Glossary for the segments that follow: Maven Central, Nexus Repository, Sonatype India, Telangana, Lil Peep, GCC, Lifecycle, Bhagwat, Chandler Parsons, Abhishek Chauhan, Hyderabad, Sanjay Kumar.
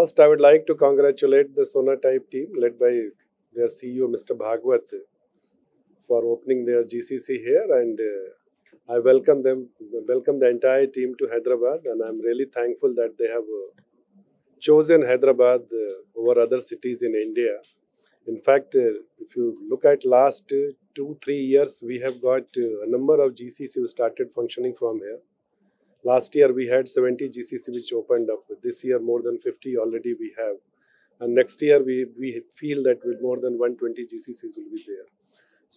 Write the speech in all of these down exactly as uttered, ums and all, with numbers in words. First, I would like to congratulate the Sonatype team led by their C E O, Mister Bhagwat, for opening their G C C here, and uh, I welcome them, welcome the entire team to Hyderabad, and I'm really thankful that they have uh, chosen Hyderabad uh, over other cities in India. In fact, uh, if you look at last uh, two, three years, we have got uh, a number of G C C who started functioning from here. Last year, we had seventy G C C which opened up. This year, more than fifty already we have. And next year, we, we feel that with more than one hundred twenty G C Cs will be there.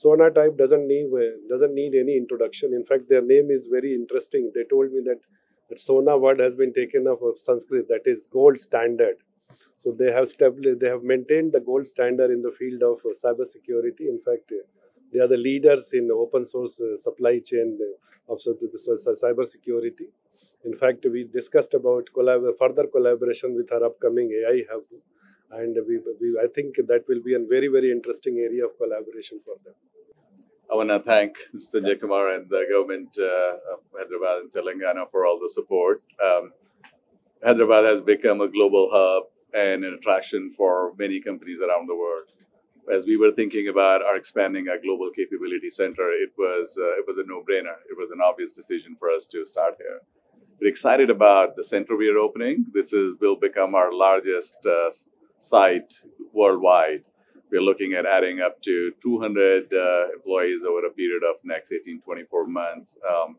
Sonatype doesn't need, doesn't need any introduction. In fact, their name is very interesting. They told me that, that Sona word has been taken off of Sanskrit, that is gold standard. So they have, they have maintained the gold standard in the field of uh, cybersecurity. In fact, uh, they are the leaders in open source uh, supply chain uh, of uh, cybersecurity. In fact, we discussed about collab further collaboration with our upcoming A I hub. And we, we, I think that will be a very, very interesting area of collaboration for them. I want to thank Sanjay Kumar and the government uh, of Hyderabad and Telangana for all the support. Um, Hyderabad has become a global hub and an attraction for many companies around the world. As we were thinking about our expanding our global capability center, it was, uh, it was a no-brainer. It was an obvious decision for us to start here. We're excited about the center we are opening. This is, will become our largest uh, site worldwide. We're looking at adding up to two hundred uh, employees over a period of next eighteen, twenty-four months. Um,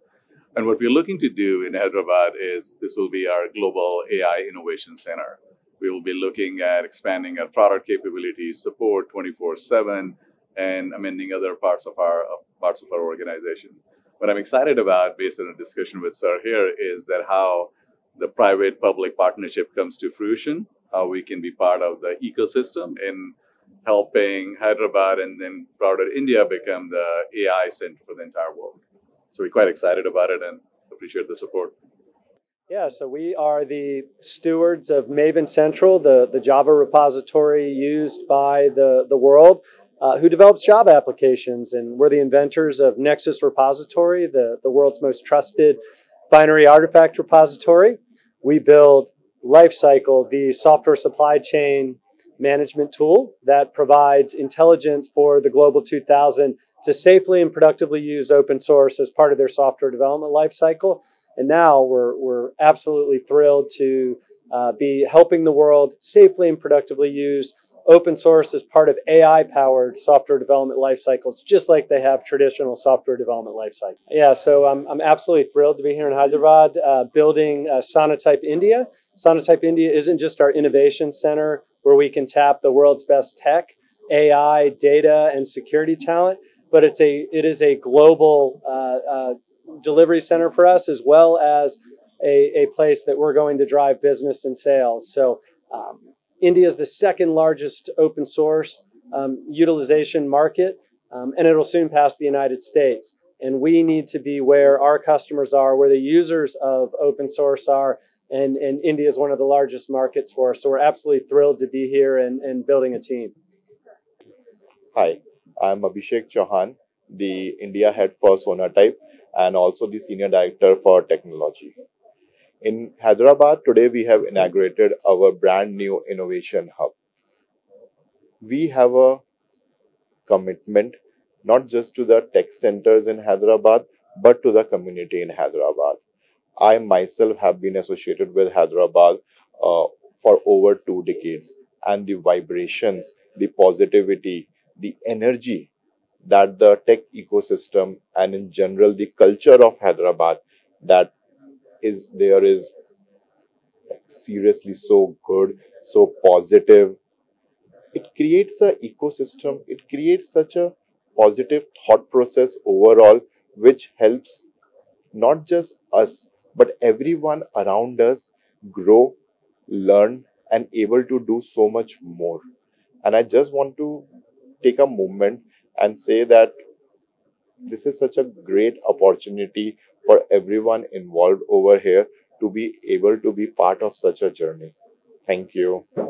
and what we're looking to do in Hyderabad is this will be our global A I innovation center. We will be looking at expanding our product capabilities, support twenty-four seven, and amending other parts of our uh, parts of our organization. What I'm excited about, based on a discussion with Sir here, is that how the private-public partnership comes to fruition, how we can be part of the ecosystem in helping Hyderabad and then broader India become the A I center for the entire world. So we're quite excited about it and appreciate the support. Yeah, so we are the stewards of Maven Central, the, the Java repository used by the, the world, uh, who develops Java applications. And we're the inventors of Nexus Repository, the, the world's most trusted binary artifact repository. We build Lifecycle, the software supply chain management tool that provides intelligence for the Global two thousand to safely and productively use open source as part of their software development lifecycle. And now we're, we're absolutely thrilled to uh, be helping the world safely and productively use open source as part of A I-powered software development life cycles, just like they have traditional software development life cycles. Yeah, so I'm, I'm absolutely thrilled to be here in Hyderabad uh, building uh, Sonatype India. Sonatype India isn't just our innovation center where we can tap the world's best tech, A I, data, and security talent, but it's a, it is a global uh, uh, delivery center for us, as well as a, a place that we're going to drive business and sales. So um, India is the second largest open source um, utilization market, um, and it'll soon pass the United States. And we need to be where our customers are, where the users of open source are, and, and India is one of the largest markets for us. So we're absolutely thrilled to be here and, and building a team. Hi, I'm Abhishek Chauhan, the India head for Sonatype and also the senior director for technology. In Hyderabad, today we have inaugurated our brand new innovation hub. We have a commitment not just to the tech centers in Hyderabad, but to the community in Hyderabad. I myself have been associated with Hyderabad uh, for over two decades, and the vibrations, the positivity, the energy that the tech ecosystem and in general the culture of Hyderabad that is there is seriously so good, so positive. It creates an ecosystem. It creates such a positive thought process overall, which helps not just us, but everyone around us grow, learn, and able to do so much more. And I just want to take a moment and say that this is such a great opportunity for everyone involved over here to be able to be part of such a journey. Thank you.